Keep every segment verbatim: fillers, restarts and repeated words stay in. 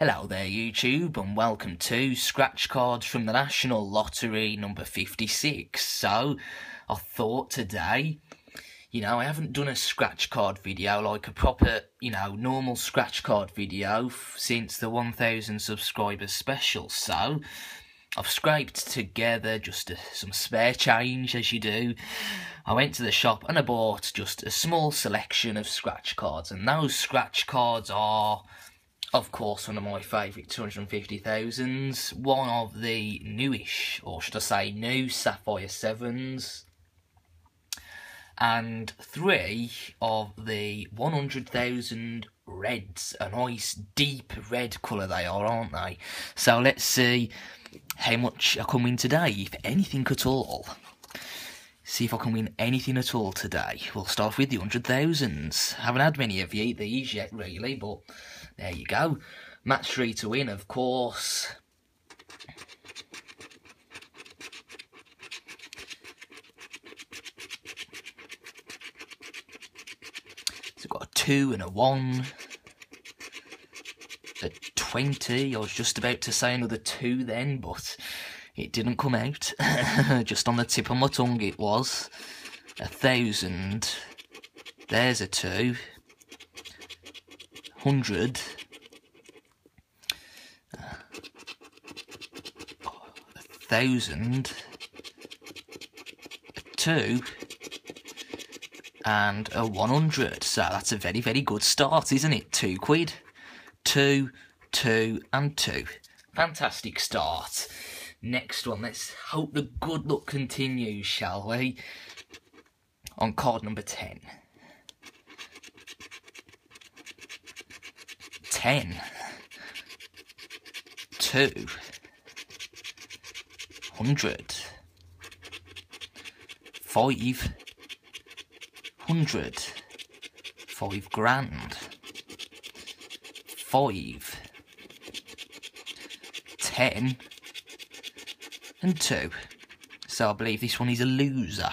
Hello there YouTube and welcome to Scratch Cards from the National Lottery number fifty-six. So I thought today, you know, I haven't done a scratch card video, like a proper, you know, normal scratch card video since the one thousand subscribers special. So I've scraped together just a, some spare change, as you do. I went to the shop and I bought just a small selection of scratch cards, and those scratch cards are, of course, one of my favourite two hundred fifty thousands, one of the newish, or should I say new, Sapphire sevens, and three of the one hundred thousand Reds, a nice deep red colour they are, aren't they? So let's see how much I can win today, if anything at all. See if I can win anything at all today. We'll start with the one hundred thousands. Haven't had many of you, these yet, really, but there you go. Match three to win, of course. So we've got a two and a one. A twenty. I was just about to say another two then, but it didn't come out. Just on the tip of my tongue it was. A thousand. There's a two. Hundred. Uh, a thousand. A two. And a one hundred. So that's a very, very good start, isn't it? Two quid. Two, two, and two. Fantastic start. Next one, let's hope the good luck continues, shall we? On card number ten. ten. two. one hundred. five. one hundred. five grand. five. ten. And two. So I believe this one is a loser.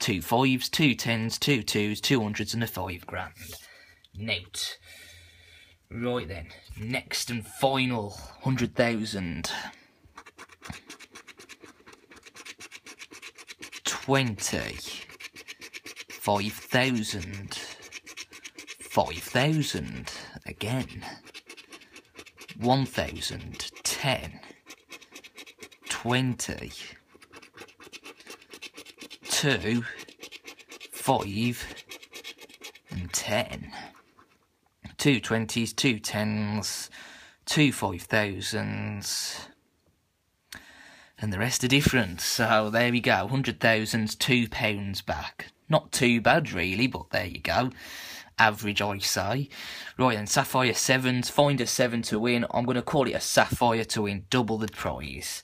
Two fives, two tens, two twos, two hundreds, and a five grand note. Right then, next and final hundred thousand. Twenty. Five thousand. Five thousand again. One thousand. Ten. Twenty, two, five, and ten. Two twenties, two tens, two five thousands, and the rest are different. So there we go. Hundred thousands, two pounds back. Not too bad, really, but there you go. Average, I say. Right then, Sapphire sevens. Find a seven to win. I'm going to call it a Sapphire to win double the prize.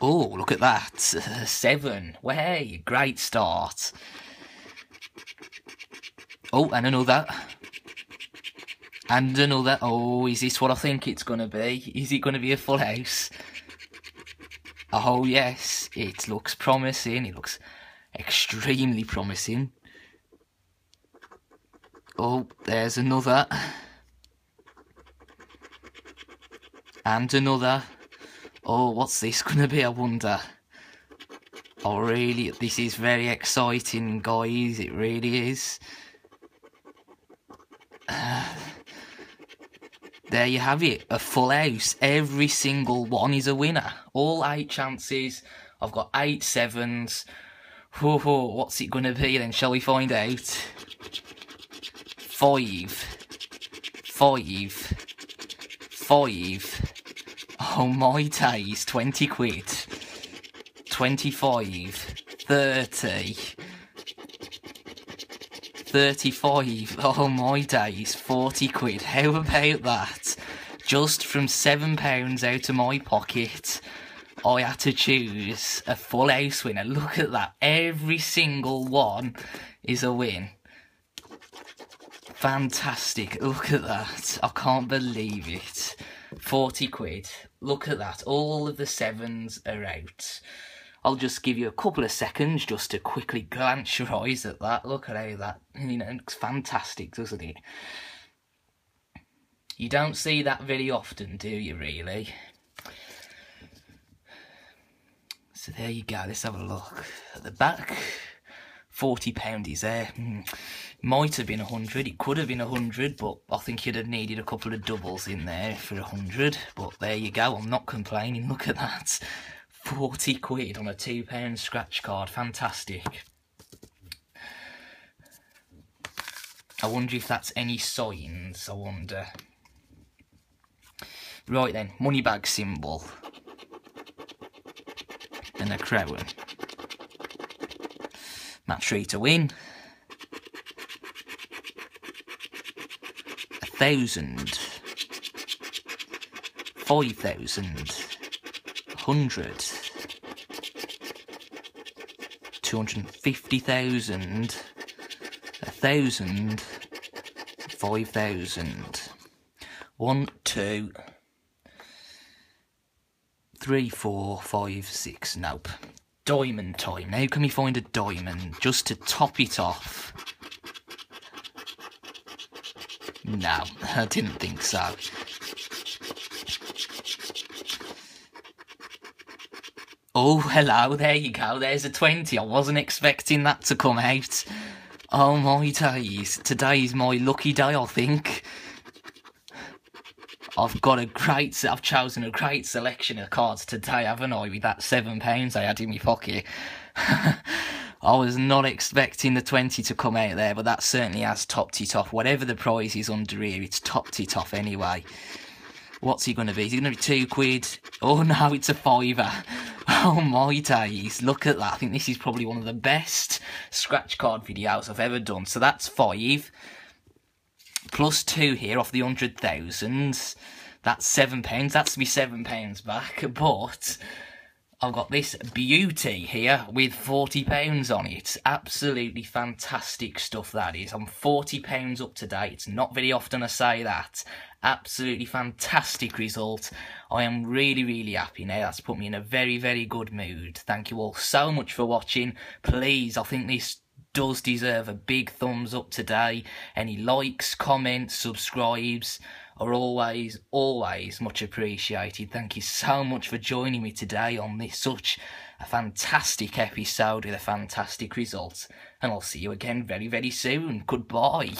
Oh, look at that. Seven. Way, great start. Oh, and another. And another. Oh, is this what I think it's going to be? Is it going to be a full house? Oh, yes. It looks promising. It looks extremely promising. Oh, there's another. And another. Oh, what's this going to be, I wonder? Oh, really? This is very exciting, guys. It really is. Uh, there you have it. A full house. Every single one is a winner. All eight chances. I've got eight sevens. Oh, oh, what's it going to be then? Shall we find out? Five. Five. Five. Oh my days, twenty quid, twenty-five, thirty, thirty-five, oh my days, forty quid, how about that? Just from seven pounds out of my pocket, I had to choose a full house winner. Look at that, every single one is a win. Fantastic, look at that, I can't believe it. forty quid. Look at that. All of the sevens are out. I'll just give you a couple of seconds just to quickly glance your eyes at that. Look at how that, you know, looks fantastic, doesn't it? You don't see that very often, do you, really? So there you go, let's have a look. At the back, forty poundies there. Mm. Might have been a hundred, it could have been a hundred, but I think you'd have needed a couple of doubles in there for a hundred. But there you go, I'm not complaining, look at that. forty quid on a two pound scratch card, fantastic. I wonder if that's any signs, I wonder. Right then, money bag symbol. Then a crown. Match three to win. A thousand. Five thousand. A hundred. Two hundred and fifty thousand. A thousand. Five thousand. One, two. Three, four, five, six. Nope. Diamond time. Now can we find a diamond just to top it off? No, I didn't think so. Oh, hello. There you go. There's a twenty. I wasn't expecting that to come out. Oh my days. Today's my lucky day, I think. I've got a great, I've chosen a great selection of cards today, haven't I, with that seven pounds I had in my pocket. I was not expecting the twenty to come out there, but that certainly has topped it off. Whatever the price is under here, it's topped it off anyway. What's he going to be? Is it going to be two quid? Oh no, it's a fiver. Oh my days, look at that. I think this is probably one of the best scratch card videos I've ever done. So that's five. Plus two here off the hundred thousand. That's seven pounds. That's me seven pounds back. But I've got this beauty here with forty pounds on it. Absolutely fantastic stuff that is. I'm forty pounds up to date. It's not very often I say that. Absolutely fantastic result. I am really, really happy now. That's put me in a very, very good mood. Thank you all so much for watching. Please, I think this does deserve a big thumbs up today. Any likes, comments, subscribes are always, always much appreciated. Thank you so much for joining me today on this such a fantastic episode with a fantastic result. And I'll see you again very, very soon. Goodbye.